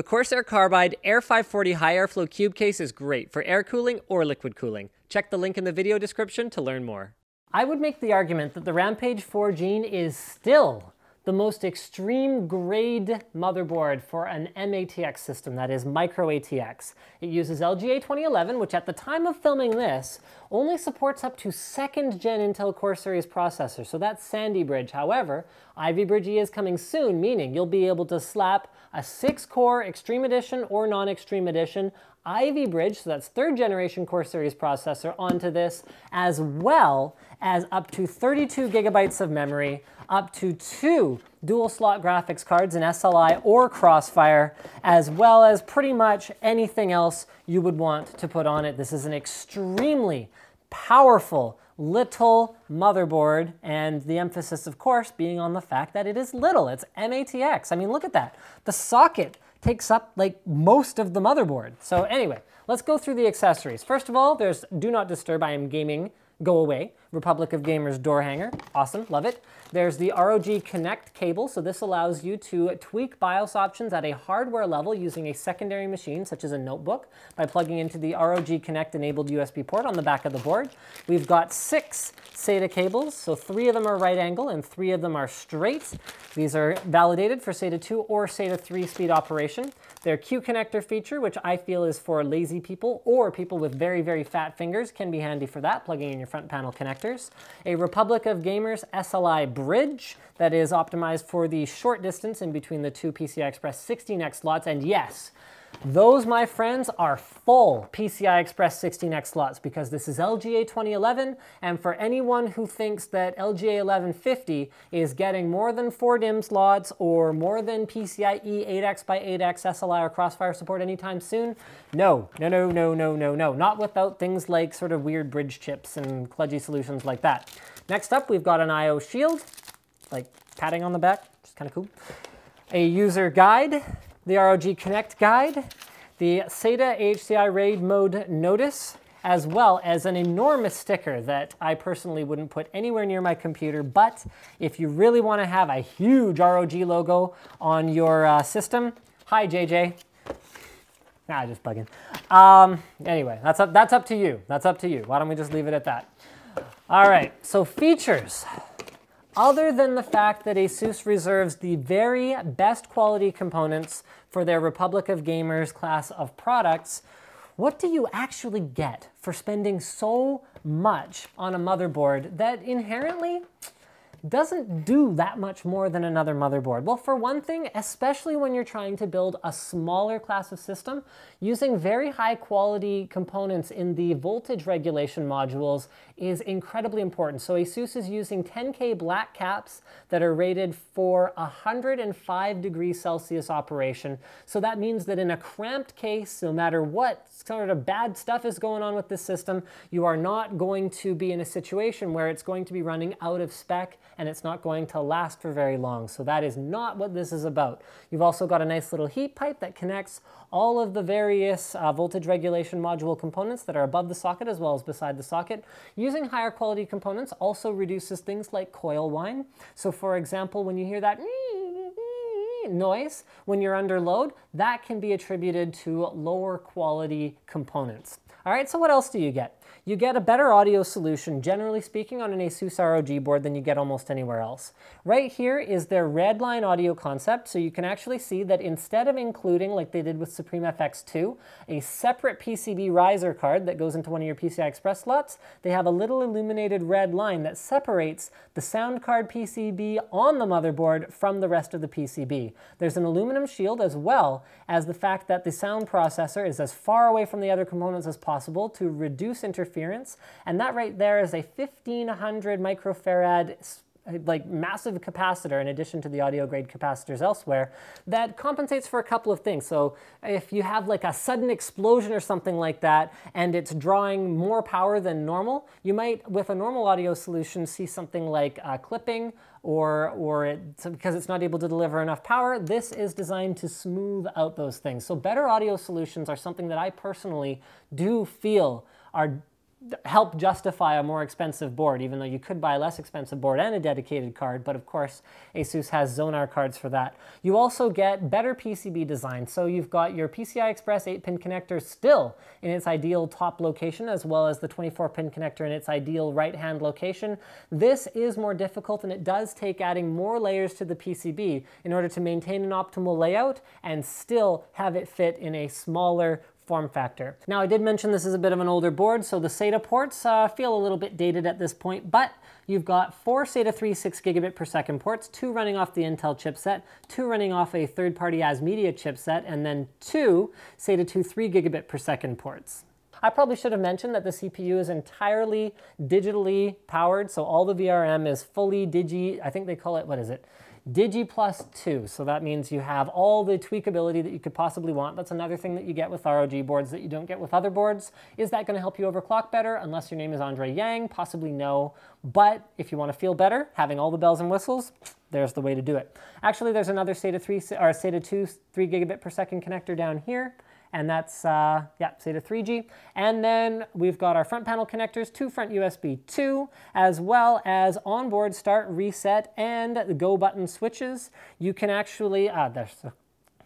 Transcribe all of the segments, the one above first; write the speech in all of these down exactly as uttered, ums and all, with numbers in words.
The Corsair Carbide Air five forty High Airflow Cube Case is great for air cooling or liquid cooling. Check the link in the video description to learn more. I would make the argument that the Rampage four Gene is still the most extreme grade motherboard for an M A T X system, that is micro A T X. It uses L G A twenty eleven, which at the time of filming this, only supports up to second gen Intel Core Series processors, so that's Sandy Bridge. However, Ivy Bridge E is coming soon, meaning you'll be able to slap a six core Extreme Edition or non-Extreme Edition Ivy Bridge, so that's third generation Core Series processor, onto this, as well as up to thirty-two gigabytes of memory, up to two dual slot graphics cards in S L I or Crossfire, as well as pretty much anything else you would want to put on it. This is an extremely powerful little motherboard, and the emphasis, of course, being on the fact that it is little. It's M A T X. I mean, look at that. The socket takes up like most of the motherboard. So anyway, let's go through the accessories. First of all, there's Do Not Disturb, I Am Gaming, Go Away, Republic of Gamers door hanger. Awesome, love it. There's the R O G Connect cable, so this allows you to tweak BIOS options at a hardware level using a secondary machine, such as a notebook, by plugging into the R O G Connect enabled U S B port on the back of the board. We've got six SATA cables, so three of them are right angle and three of them are straight. These are validated for SATA two or SATA three speed operation. Their Q connector feature, which I feel is for lazy people or people with very, very fat fingers, can be handy for that, plugging in your front panel connectors. A Republic of Gamers S L I bridge that is optimized for the short distance in between the two P C I Express sixteen X slots, and yes, those, my friends, are full P C I Express sixteen X slots, because this is L G A twenty eleven, and for anyone who thinks that L G A eleven fifty is getting more than four DIMM slots or more than PCIe eight X by eight X S L I or Crossfire support anytime soon, no, no, no, no, no, no, no. Not without things like sort of weird bridge chips and kludgy solutions like that. Next up, we've got an I O shield, like padding on the back, which is kind of cool. A user guide, the R O G Connect guide, the SATA A H C I RAID mode notice, as well as an enormous sticker that I personally wouldn't put anywhere near my computer, but if you really want to have a huge R O G logo on your uh, system, hi J J. Nah, just bugging. Um, anyway, that's up, that's up to you. That's up to you. Why don't we just leave it at that? All right, so features. Other than the fact that Asus reserves the very best quality components for their Republic of Gamers class of products, what do you actually get for spending so much on a motherboard that inherently doesn't do that much more than another motherboard? Well, for one thing, especially when you're trying to build a smaller class of system, using very high quality components in the voltage regulation modules is incredibly important. So Asus is using ten K black caps that are rated for one hundred five degrees Celsius operation. So that means that in a cramped case, no matter what sort of bad stuff is going on with this system, you are not going to be in a situation where it's going to be running out of spec and it's not going to last for very long. So that is not what this is about. You've also got a nice little heat pipe that connects all of the various uh, voltage regulation module components that are above the socket as well as beside the socket. Using higher quality components also reduces things like coil whine. So for example, when you hear that noise when you're under load, that can be attributed to lower quality components. All right, so what else do you get? You get a better audio solution, generally speaking, on an Asus R O G board than you get almost anywhere else. Right here is their Redline audio concept, so you can actually see that instead of including, like they did with Supreme F X two, a separate P C B riser card that goes into one of your P C I Express slots, they have a little illuminated red line that separates the sound card P C B on the motherboard from the rest of the P C B. There's an aluminum shield, as well as the fact that the sound processor is as far away from the other components as possible to reduce interference, and that right there is a fifteen hundred microfarad like massive capacitor in addition to the audio grade capacitors elsewhere that compensates for a couple of things. So if you have like a sudden explosion or something like that and it's drawing more power than normal, you might with a normal audio solution see something like uh, clipping or, or it, because it's not able to deliver enough power. This is designed to smooth out those things. So better audio solutions are something that I personally do feel are help justify a more expensive board, even though you could buy a less expensive board and a dedicated card, but of course Asus has Zonar cards for that. You also get better P C B design, so you've got your P C I Express eight pin connector still in its ideal top location, as well as the twenty-four pin connector in its ideal right-hand location. This is more difficult, and it does take adding more layers to the P C B in order to maintain an optimal layout and still have it fit in a smaller form factor. Now, I did mention this is a bit of an older board, so the SATA ports uh, feel a little bit dated at this point, but you've got four SATA three six gigabit per second ports, two running off the Intel chipset, two running off a third-party ASMedia chipset, and then two SATA two three gigabit per second ports. I probably should have mentioned that the C P U is entirely digitally powered, so all the V R M is fully digi, I think they call it, what is it? Digi Plus two, so that means you have all the tweakability that you could possibly want. That's another thing that you get with R O G boards that you don't get with other boards. Is that going to help you overclock better? Unless your name is Andre Yang, possibly no. But if you want to feel better, having all the bells and whistles, there's the way to do it. Actually, there's another SATA three or SATA two three gigabit per second connector down here. And that's, uh, yeah, SATA three G. And then we've got our front panel connectors, two front U S B two, as well as onboard start, reset, and the go button switches. You can actually, uh, there's,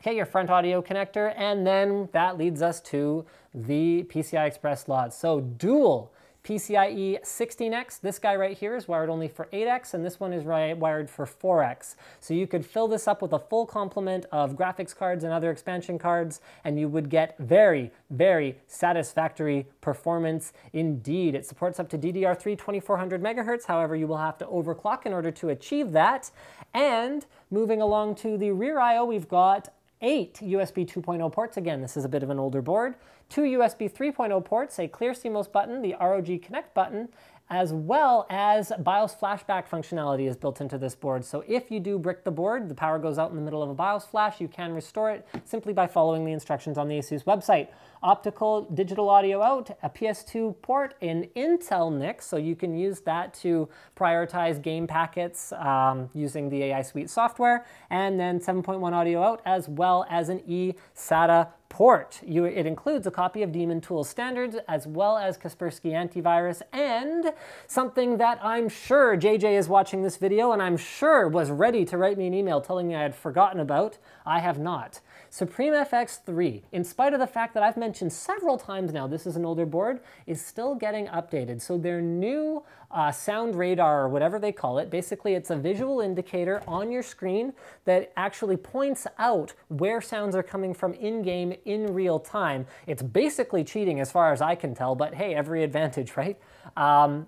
okay, your front audio connector, and then that leads us to the P C I Express slots. So dual P C I E sixteen X, this guy right here is wired only for eight X, and this one is wired for four X. So you could fill this up with a full complement of graphics cards and other expansion cards, and you would get very, very satisfactory performance indeed. It supports up to D D R three twenty-four hundred megahertz, however you will have to overclock in order to achieve that. And moving along to the rear I O, we've got eight U S B two point oh ports. Again, this is a bit of an older board. Two U S B three point oh ports, a clear C MOS button, the R O G Connect button, as well as BIOS flashback functionality is built into this board. So if you do brick the board, the power goes out in the middle of a BIOS flash, you can restore it simply by following the instructions on the Asus website. Optical digital audio out, a P S two port, an Intel N I C, so you can use that to prioritize game packets um, using the A I Suite software, and then seven point one audio out, as well as an eSATA port. You, it includes a copy of Demon Tools standards, as well as Kaspersky Antivirus, and something that I'm sure J J is watching this video and I'm sure was ready to write me an email telling me I had forgotten about. I have not. Supreme F X three, in spite of the fact that I've mentioned several times now this is an older board, is still getting updated. So their new uh, sound radar, or whatever they call it, basically it's a visual indicator on your screen that actually points out where sounds are coming from in-game in real time. It's basically cheating as far as I can tell, but hey, every advantage, right? Um,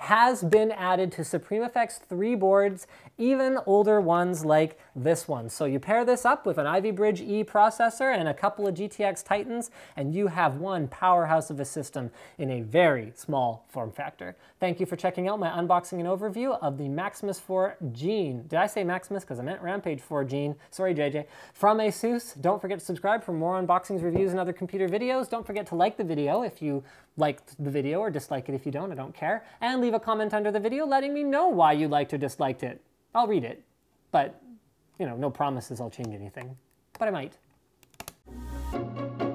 has been added to Supreme F X three boards, even older ones like this one. So you pair this up with an Ivy Bridge E processor and a couple of G T X Titans, and you have one powerhouse of a system in a very small form factor. Thank you for checking out my unboxing and overview of the Maximus four Gene. Did I say Maximus? Because I meant Rampage four Gene. Sorry, J J. From Asus, don't forget to subscribe for more unboxings, reviews, and other computer videos. Don't forget to like the video if you liked the video, or dislike it if you don't, I don't care. And leave Leave a comment under the video letting me know why you liked or disliked it. I'll read it, but, you know, no promises I'll change anything, but I might.